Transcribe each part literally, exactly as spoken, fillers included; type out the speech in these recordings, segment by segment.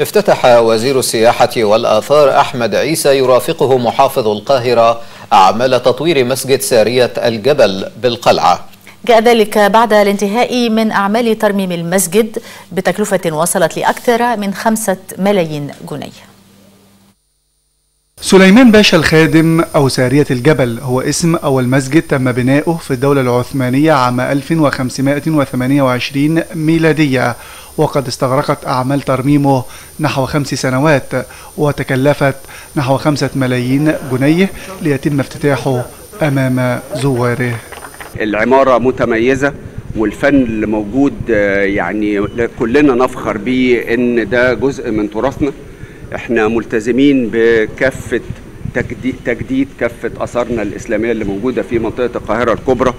افتتح وزير السياحة والآثار أحمد عيسى يرافقه محافظ القاهرة أعمال تطوير مسجد سارية الجبل بالقلعة. جاء ذلك بعد الانتهاء من أعمال ترميم المسجد بتكلفة وصلت لأكثر من خمسة ملايين جنيه. سليمان باشا الخادم أو سارية الجبل هو اسم أول مسجد تم بناؤه في الدولة العثمانية عام ألف وخمسمائة وثمانية وعشرين ميلادية، وقد استغرقت أعمال ترميمه نحو خمس سنوات وتكلفت نحو خمسة ملايين جنيه ليتم افتتاحه أمام زواره. العمارة متميزة والفن اللي موجود يعني كلنا نفخر بيه إن ده جزء من تراثنا. احنا ملتزمين بكافة تجديد, تجديد كافة أثارنا الإسلامية اللي موجودة في منطقة القاهرة الكبرى.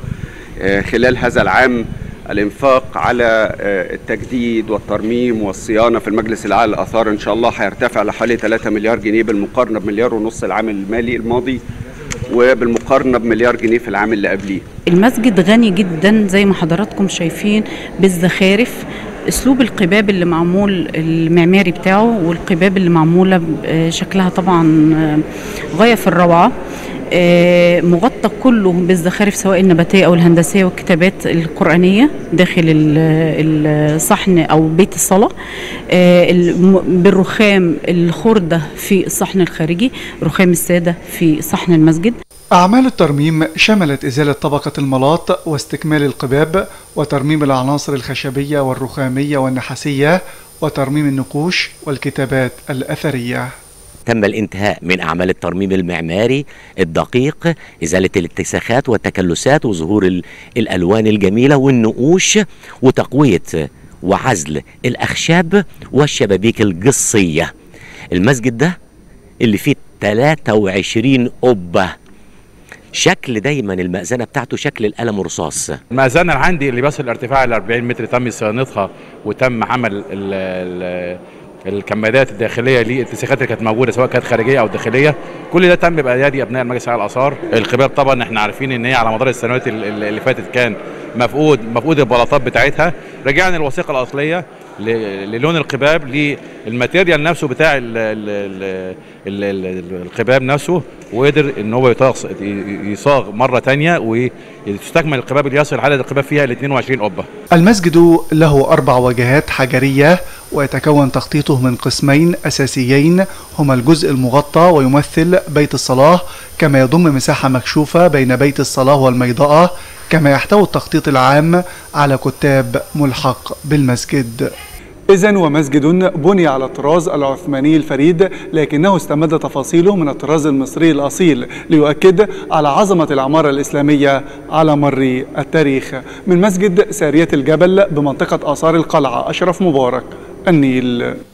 خلال هذا العام الإنفاق على التجديد والترميم والصيانة في المجلس الأعلى للآثار إن شاء الله هيرتفع لحوالي ثلاثة مليار جنيه بالمقارنة بمليار ونص العام المالي الماضي، وبالمقارنة بمليار جنيه في العام اللي قبليه. المسجد غني جدا زي ما حضراتكم شايفين بالزخارف، اسلوب القباب اللي معمول المعماري بتاعه والقباب اللي معموله شكلها طبعا غايه في الروعه، مغطى كله بالزخارف سواء النباتيه او الهندسيه والكتابات القرانيه داخل الصحن او بيت الصلاه، بالرخام الخرده في الصحن الخارجي، رخام الساده في صحن المسجد. أعمال الترميم شملت إزالة طبقة الملاط واستكمال القباب وترميم العناصر الخشبية والرخامية والنحاسية وترميم النقوش والكتابات الأثرية. تم الانتهاء من أعمال الترميم المعماري الدقيق، إزالة الاتساخات والتكلسات وظهور الألوان الجميلة والنقوش وتقوية وعزل الأخشاب والشبابيك الجصية. المسجد ده اللي فيه ثلاثة وعشرين قبة، شكل دايما المأذنة بتاعته شكل القلم الرصاص. المأذنة اللي عندي اللي بيصل ارتفاع ال أربعين متر تم صيانتها وتم عمل ال ال الكمادات الداخليه للاتساخات اللي كانت موجوده سواء كانت خارجيه او داخليه، كل ده تم بأيادي ابناء المجلس الاعلى للآثار. القباب طبعا احنا عارفين ان هي على مدار السنوات اللي فاتت كان مفقود مفقود البلاطات بتاعتها، رجعنا للوثيقه الاصليه للون القباب للماتيريال نفسه بتاع ال ال ال ال القباب نفسه، وقدر ان هو يصاغ مره ثانيه ويستكمل القباب اللي يصل عدد القباب فيها ل اثنتين وعشرين قبه. المسجد له اربع واجهات حجريه ويتكون تخطيطه من قسمين أساسيين هما الجزء المغطى ويمثل بيت الصلاة، كما يضم مساحة مكشوفة بين بيت الصلاة والميضاءة، كما يحتوي التخطيط العام على كتاب ملحق بالمسجد. إذن ومسجد بني على الطراز العثماني الفريد، لكنه استمد تفاصيله من الطراز المصري الأصيل ليؤكد على عظمة العمارة الإسلامية على مر التاريخ. من مسجد سارية الجبل بمنطقة آثار القلعة، أشرف مبارك، النيل.